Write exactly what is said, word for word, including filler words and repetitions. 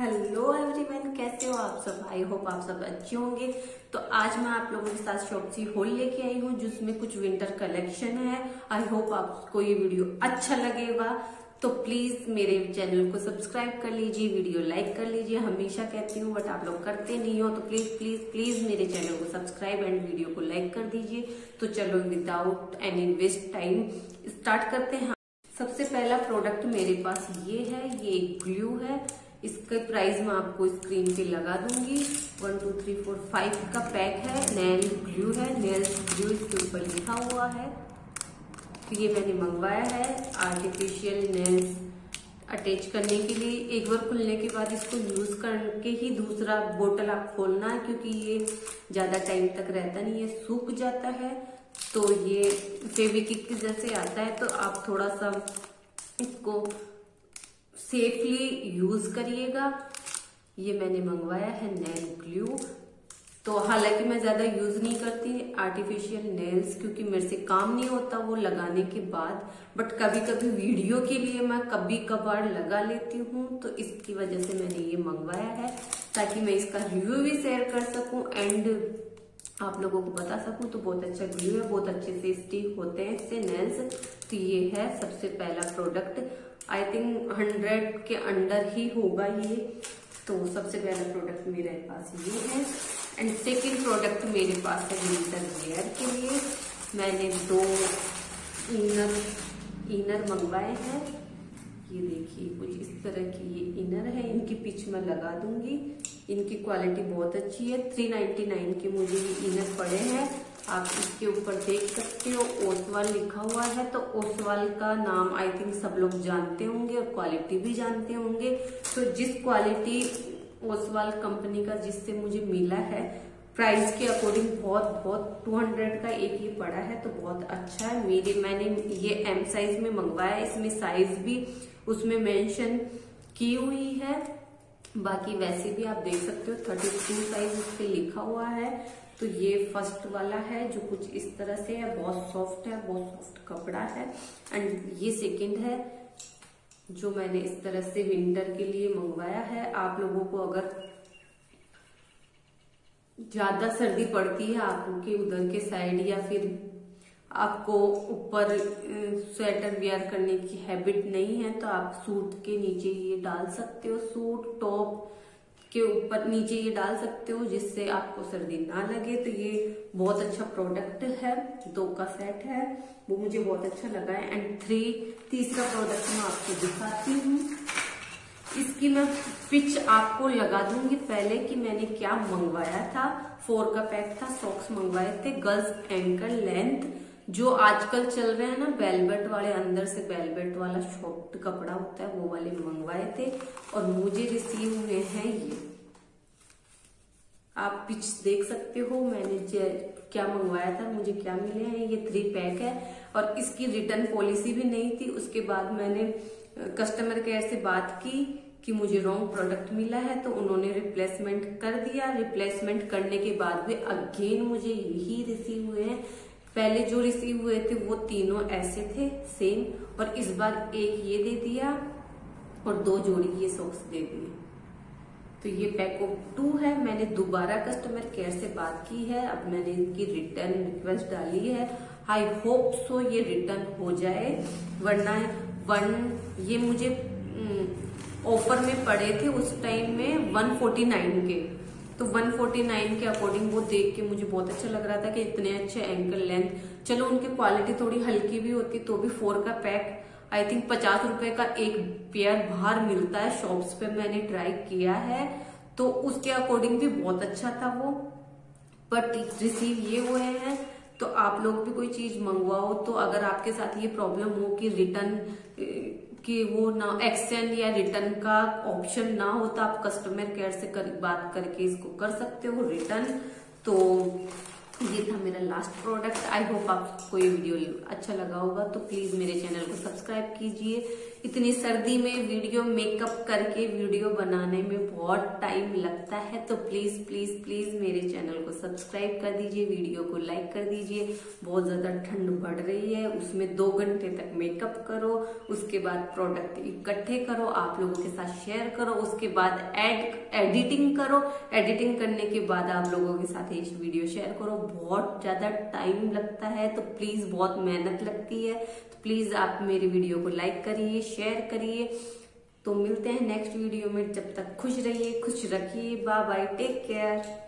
Hello everyone, कैसे हो आप सब। आई होप आप सब अच्छे होंगे। तो आज मैं आप लोगों के साथ शॉपसी होल लेके आई हूँ जिसमें कुछ विंटर कलेक्शन है। आई होप आपको ये वीडियो अच्छा लगेगा। तो प्लीज मेरे चैनल को सब्सक्राइब कर लीजिए, वीडियो लाइक कर लीजिए। हमेशा कहती हूँ बट आप लोग करते नहीं हो, तो प्लीज प्लीज प्लीज मेरे चैनल को सब्सक्राइब एंड वीडियो को लाइक कर दीजिए। तो चलो without any waste time start करते हैं। सबसे पहला प्रोडक्ट मेरे पास ये है, ये एक ग्लू है। इसका प्राइस मैं आपको स्क्रीन पे लगा दूंगी। One two three four five का पैक है। नेल ग्लू है, नेल ग्लू इसके ऊपर लिखा हुआ है। तो ये मैंने मंगवाया है आर्टिफिशियल नेल्स अटैच करने के लिए। एक बार खुलने के बाद इसको यूज करके ही दूसरा बोतल आप खोलना है, क्योंकि ये ज्यादा टाइम तक रहता नहीं है, सूख जाता है। तो ये फेविकिक जैसे आता है, तो आप थोड़ा सा इसको सेफली यूज करिएगा। ये मैंने मंगवाया है नेल ग्लू। तो हालांकि मैं ज्यादा यूज नहीं करती आर्टिफिशियल नेल्स, क्योंकि मेरे से काम नहीं होता वो लगाने के बाद, बट कभी कभी वीडियो के लिए मैं कभी कभार लगा लेती हूँ। तो इसकी वजह से मैंने ये मंगवाया है ताकि मैं इसका रिव्यू भी शेयर कर सकूं एंड आप लोगों को बता सकूं। तो बहुत अच्छा ग्लू है, बहुत अच्छे से स्टिक होते हैं इससे नेल्स। तो ये है सबसे पहला प्रोडक्ट। आई थिंक हंड्रेड के अंडर ही होगा ये। तो सबसे पहला प्रोडक्ट मेरे पास ये है एंड सेकेंड प्रोडक्ट मेरे पास है विंटर वेयर के लिए। मैंने दो इनर इनर मंगवाए हैं। ये देखिए कुछ इस तरह की ये इनर है, इनकी पिच मैं लगा दूंगी। इनकी क्वालिटी बहुत अच्छी है। थ्री नाइन्टी नाइन के मुझे ये इनर पड़े हैं। आप इसके ऊपर देख सकते हो ओसवाल लिखा हुआ है। तो ओसवाल का नाम आई थिंक सब लोग जानते होंगे और क्वालिटी भी जानते होंगे। तो जिस क्वालिटी ओसवाल कंपनी का जिससे मुझे मिला है, प्राइस के अकॉर्डिंग बहुत बहुत टू हंड्रेड का एक ये पड़ा है। तो बहुत अच्छा है। मेरे मैंने ये एम साइज में मंगवाया है। इसमें साइज भी उसमें मेंशन की हुई है। बाकी वैसे भी आप देख सकते हो थर्टी टू साइज इस पर लिखा हुआ है। तो ये फर्स्ट वाला है जो कुछ इस तरह से है, बहुत सॉफ्ट है, बहुत सॉफ्ट कपड़ा है। एंड ये सेकंड है जो मैंने इस तरह से विंटर के लिए मंगवाया है। आप लोगों को अगर ज्यादा सर्दी पड़ती है आपके उधर के साइड, या फिर आपको ऊपर स्वेटर वेयर करने की हैबिट नहीं है, तो आप सूट के नीचे ये डाल सकते हो, सूट टॉप के ऊपर नीचे ये डाल सकते हो, जिससे आपको सर्दी ना लगे। तो ये बहुत अच्छा प्रोडक्ट है। दो का सेट है, वो मुझे बहुत अच्छा लगा है। एंड थ्री तीसरा प्रोडक्ट मैं आपको दिखाती हूँ। इसकी मैं पिच आपको लगा दूंगी पहले कि मैंने क्या मंगवाया था। फोर का पैक था। सॉक्स मंगवाए थे गर्ल्स एंकल लेंथ, जो आजकल चल रहे हैं ना वेलवेट वाले, अंदर से वेलवेट वाला सॉफ्ट कपड़ा होता है, वो वाले मंगवाए थे और मुझे रिसीव हुए हैं ये। आप पिच देख सकते हो मैंने क्या मंगवाया था, मुझे क्या मिले हैं। ये थ्री पैक है और इसकी रिटर्न पॉलिसी भी नहीं थी। उसके बाद मैंने कस्टमर केयर से बात की कि मुझे रॉन्ग प्रोडक्ट मिला है, तो उन्होंने रिप्लेसमेंट कर दिया। रिप्लेसमेंट करने के बाद भी अगेन मुझे यही रिसीव हुए हैं। पहले जो रिसीव हुए थे वो तीनों ऐसे थे सेम, और इस बार एक ये दे दिया और दो जोड़ी ये सॉक्स दे दिए। तो ये पैक ऑफ टू है। मैंने दोबारा कस्टमर केयर से बात की है, अब मैंने इनकी रिटर्न रिक्वेस्ट डाली है। आई होप सो ये रिटर्न हो जाए, वरना वन ये मुझे ऑफर में पड़े थे उस टाइम में वन फोर्टी नाइन के। तो वन फोर्टी नाइन के अकॉर्डिंग वो देख के मुझे बहुत अच्छा लग रहा था कि इतने अच्छे एंकल लेंथ। चलो उनकी क्वालिटी थोड़ी हल्की भी होती तो भी। फोर का पैक आई थिंक पचास रुपए का एक पेयर बाहर मिलता है शॉप्स पे, मैंने ट्राई किया है। तो उसके अकॉर्डिंग भी बहुत अच्छा था वो, बट रिसीव ये हुए हैं। तो आप लोग भी कोई चीज मंगवाओ तो अगर आपके साथ ये प्रॉब्लम हो कि रिटर्न कि वो ना एक्सचेंज या रिटर्न का ऑप्शन ना हो, तो आप कस्टमर केयर से कर, बात करके इसको कर सकते हो रिटर्न। तो ये था मेरा लास्ट प्रोडक्ट। आई होप आपको ये वीडियो अच्छा लगा होगा। तो प्लीज मेरे चैनल को सब्सक्राइब कीजिए, इतनी सर्दी में वीडियो मेकअप करके वीडियो बनाने में बहुत टाइम लगता है, तो प्लीज प्लीज प्लीज मेरे चैनल को सब्सक्राइब कर दीजिए, वीडियो को लाइक कर दीजिए। बहुत ज्यादा ठंड बढ़ रही है, उसमें दो घंटे तक मेकअप करो, उसके बाद प्रोडक्ट इकट्ठे करो, आप लोगों के साथ शेयर करो, उसके बाद एड एडिटिंग करो, एडिटिंग करने के बाद आप लोगों के साथ ये वीडियो शेयर करो। बहुत ज्यादा टाइम लगता है, तो प्लीज बहुत मेहनत लगती है, तो प्लीज आप मेरी वीडियो को लाइक करिए, शेयर करिए। तो मिलते हैं नेक्स्ट वीडियो में, जब तक खुश रहिए, खुश रखिए। Bye bye, take care.